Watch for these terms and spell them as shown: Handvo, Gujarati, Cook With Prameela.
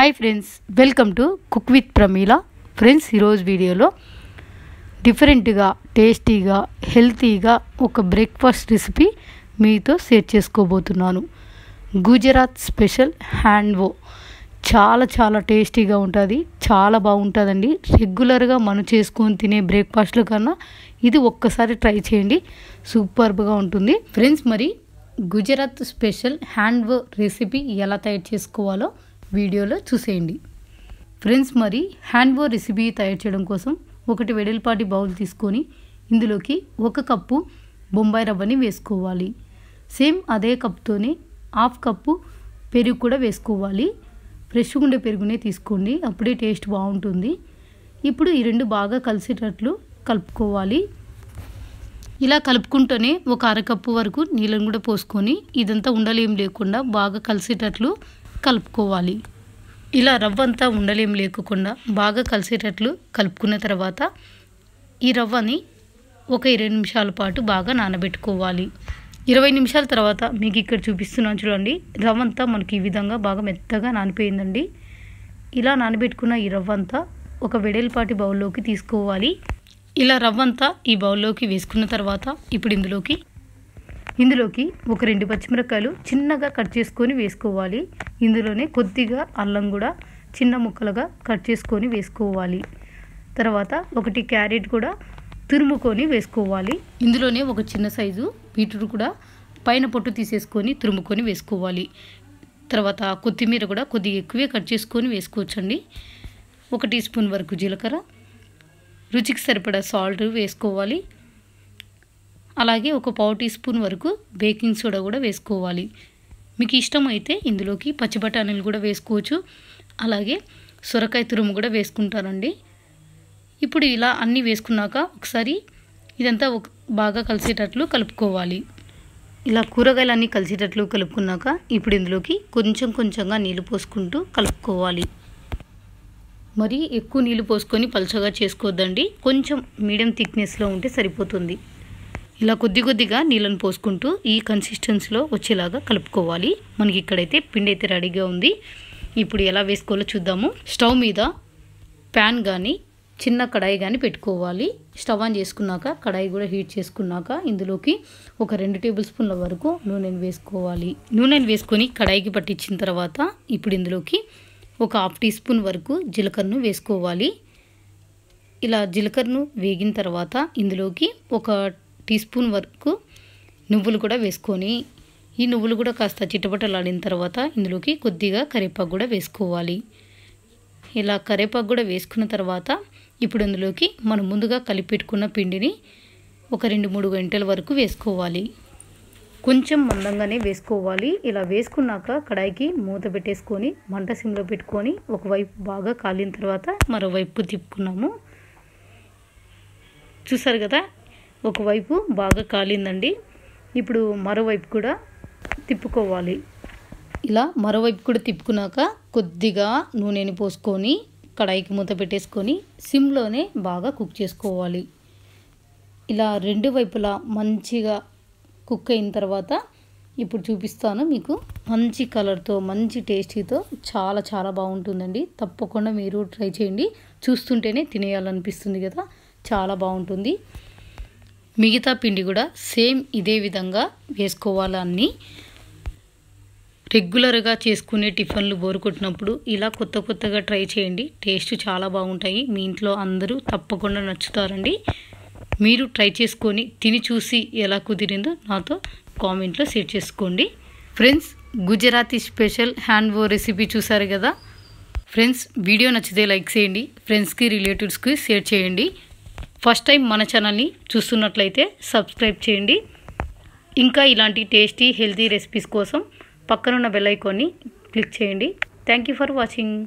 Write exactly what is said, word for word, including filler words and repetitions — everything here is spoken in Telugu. High friends welcome to cook with Pramila friends video different tasty healthy breakfast recipe मी तो शेयर चेसुकोबोतुन्नानु गुजरात स्पेशल हैंडवो चाला चाला टेस्टी उंटदी चाला बागुंटदंडी रेग्युलर गा मनं चेसुकोनि तिने ब्रेकफास्ट कन्ना इदी ओक्कसारी ट्राई चेयंडी सूपर्ब गा उंटुंदी फ्रेंड्स। मरी गुजरात स्पेशल हैंडवो रेसिपी एला तयार चेसुकोवालो वीडियोलो चूसेयंडी फ्रेंड्स। मरी हैंडवो रेसिपी तयार चेयडं कोसम ओकटी वेडल्पाटी बाउल तीसुकोनी इंदुलोकी ओक कप्पु बొంబాయి రవ్వని వేసుకోవాలి। సేమ్ అదే కప్ తోనే హాఫ్ కప్పు పెరుగు కూడా వేసుకోవాలి। ఫ్రెష్ గుండే పెరుగునే తీసుకోండి, అప్పుడే టేస్ట్ బాగుంటుంది। ఇప్పుడు ఈ రెండు బాగా కలిసేటట్లు కలుపుకోవాలి। ఇలా కలుపుకుంటూనే ఒక అర కప్పు వరకు నీళ్ళను కూడా పోసుకొని ఇదంతా ఉండలేం లేకుండా బాగా కలిసేటట్లు కలుపుకోవాలి। ఇలా రవ్వంతా ఉండలేం లేకుండా బాగా కలిసేటట్లు కలుపుకున్న తర్వాత ఈ రవ్వని ఒక ఇరవై నిమిషాల పాటు బాగా నానబెట్టుకోవాలి। ఇరవై నిమిషాల తర్వాత మీకు ఇక్కడ చూపిస్తున్నాను చూడండి, రవ్వంతా మనకి ఈ విధంగా బాగా మెత్తగా నానిపోయిందండి। ఇలా నానబెట్టుకున్న ఈ రవ్వంతా ఒక వెడల్పాటి బౌల్లోకి తీసుకోవాలి। ఇలా రవ్వంతా ఈ బౌల్లోకి వేసుకున్న తర్వాత ఇప్పుడు ఇందులోకి ఇందులోకి ఒక రెండు పచ్చిమిరపకాయలు చిన్నగా కట్ చేసుకొని వేసుకోవాలి। ఇందులోనే కొద్దిగా అల్లం కూడా చిన్న ముక్కలుగా కట్ చేసుకొని వేసుకోవాలి। తర్వాత ఒకటి క్యారెట్ కూడా తురుముకొని వేసుకోవాలి। ఇందులోనే ఒక చిన్న సైజు బీట్రూట్ కూడా పైన పొట్టు తీసేసుకొని తురుముకొని వేసుకోవాలి। తర్వాత కొత్తిమీర కూడా కొద్దిగా ఎక్కువే కట్ చేసుకొని వేసుకోవొచ్చుండి। ఒక టీ స్పూన్ వరకు జీలకర్ర, రుచికి సరిపడా సాల్ట్ వేసుకోవాలి। అలాగే ఒక పావు టీ స్పూన్ వరకు బేకింగ్ సోడా కూడా వేసుకోవాలి। మీకు ఇష్టమైతే ఇందులోకి పచ్చి బఠానీలు కూడా వేసుకోవచ్చు, అలాగే సొరకాయ తురుము కూడా వేసుకుంటారండి। ఇప్పుడు ఇలా అన్ని వేసుకున్నాక ఒకసారి ఇదంతా బాగా కలిసేటట్లు కలుపుకోవాలి। ఇలా కూరగాయలన్నీ కలిసేటట్లు కలుపుకున్నాక ఇప్పుడు ఇందులోకి కొంచెం కొంచెంగా నీళ్లు పోసుకుంటూ కలుపుకోవాలి। మరి ఎక్కువ నీళ్లు పోసుకొని పల్చగా చేసుకోవద్దండి, కొంచెం మీడియం థిక్నెస్ లో ఉంటే సరిపోతుంది। ఇలా కొద్ది కొద్దిగా నీళ్ళను పోసుకుంటూ ఈ కన్సిస్టెన్సీలో వచ్చేలాగా కలుపుకోవాలి। మనకి ఇక్కడైతే పిండి అయితే రెడీగా ఉంది। ఇప్పుడు ఎలా వేసుకోవాలో చూద్దాము। స్టవ్ మీద ప్యాన్ గాని చిన్న కడాయి గాని పెట్టుకోవాలి। స్టవ్ ఆన్ చేసుకున్నాక కడాయి కూడా హీట్ చేసుకున్నాక ఇందులోకి ఒక రెండు టేబుల్ స్పూన్ల వరకు నూనెని వేసుకోవాలి। నూనెని వేసుకొని కడాయికి పట్టించిన తర్వాత ఇప్పుడు ఇందులోకి ఒక హాఫ్ టీ స్పూన్ వరకు జీలకర్రను వేసుకోవాలి। ఇలా జీలకర్రను వేగిన తర్వాత ఇందులోకి ఒక టీ స్పూన్ వరకు నువ్వులు కూడా వేసుకొని ఈ నువ్వులు కూడా కాస్త చిటపటలాడిన తర్వాత ఇందులోకి కొద్దిగా కరివేపాకు కూడా వేసుకోవాలి। ఇలా కరివేపాకు కూడా వేసుకున్న తర్వాత ఇప్పుడు ఇందులోకి మనం ముందుగా కలిపెట్టుకున్న పిండిని ఒక రెండు మూడు గంటల వరకు వేసుకోవాలి। కొంచెం మందంగానే వేసుకోవాలి। ఇలా వేసుకున్నాక కడాయికి మూత పెట్టేసుకొని మంట సిమ్లో పెట్టుకొని ఒకవైపు బాగా కాలిన తర్వాత మరోవైపు తిప్పుకున్నాము। చూసారు కదా, ఒకవైపు బాగా కాలిందండి। ఇప్పుడు మరోవైపు కూడా తిప్పుకోవాలి। ఇలా మరోవైపు కూడా తిప్పుకున్నాక కొద్దిగా నూనెని పోసుకొని కడాయికి మూత పెట్టేసుకొని సిమ్లోనే బాగా కుక్ చేసుకోవాలి। ఇలా రెండు వైపులా మంచిగా కుక్ అయిన తర్వాత ఇప్పుడు చూపిస్తాను మీకు, మంచి కలర్తో మంచి టేస్టీతో చాలా చాలా బాగుంటుందండి। తప్పకుండా మీరు ట్రై చేయండి, చూస్తుంటేనే తినేయాలనిపిస్తుంది కదా, చాలా బాగుంటుంది। మిగతా పిండి కూడా సేమ్ ఇదే విధంగా వేసుకోవాలని రెగ్యులర్గా చేసుకునే టిఫిన్లు బోర్ కొట్టినప్పుడు ఇలా కొత్త కొత్తగా ట్రై చేయండి, టేస్ట్ చాలా బాగుంటాయి। మీ ఇంట్లో అందరూ తప్పకుండా నచ్చుతారండి। మీరు ట్రై చేసుకొని తిని చూసి ఎలా కుదిరిందో నాతో కామెంట్లో షేర్ చేసుకోండి friends. Gujarati special handvo recipe చూసారు కదా ఫ్రెండ్స్, వీడియో నచ్చితే లైక్ చేయండి, ఫ్రెండ్స్కి రిలేటివ్స్కి షేర్ చేయండి। ఫస్ట్ టైం మన ఛానల్ని చూస్తున్నట్లయితే సబ్స్క్రైబ్ చేయండి। ఇంకా ఇలాంటి టేస్టీ హెల్తీ రెసిపీస్ కోసం పక్కనున్న బెల్ ఐకాన్ని క్లిక్ చేయండి। Thank you for watching.